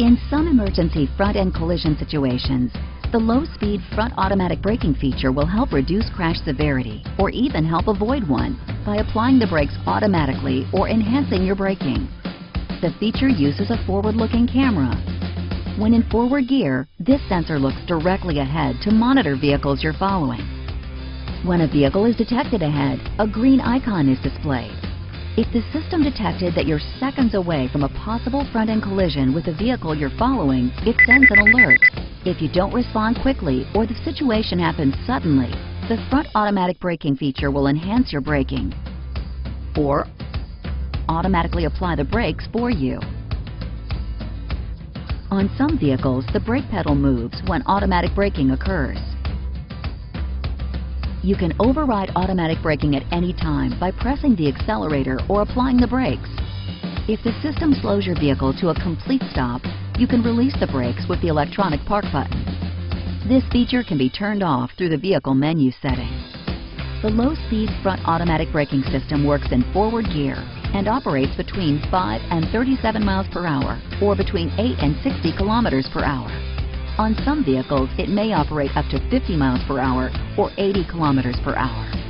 In some emergency front and collision situations, the low-speed front automatic braking feature will help reduce crash severity or even help avoid one by applying the brakes automatically or enhancing your braking. The feature uses a forward-looking camera. When in forward gear, this sensor looks directly ahead to monitor vehicles you're following. When a vehicle is detected ahead, a green icon is displayed. If the system detected that you're seconds away from a possible front-end collision with the vehicle you're following, it sends an alert. If you don't respond quickly or the situation happens suddenly, the front automatic braking feature will enhance your braking or automatically apply the brakes for you. On some vehicles, the brake pedal moves when automatic braking occurs. You can override automatic braking at any time by pressing the accelerator or applying the brakes. If the system slows your vehicle to a complete stop, you can release the brakes with the electronic park button. This feature can be turned off through the vehicle menu setting. The low-speed front automatic braking system works in forward gear and operates between 5 and 37 miles per hour or between 8 and 60 kilometers per hour. On some vehicles, it may operate up to 50 miles per hour or 80 kilometers per hour.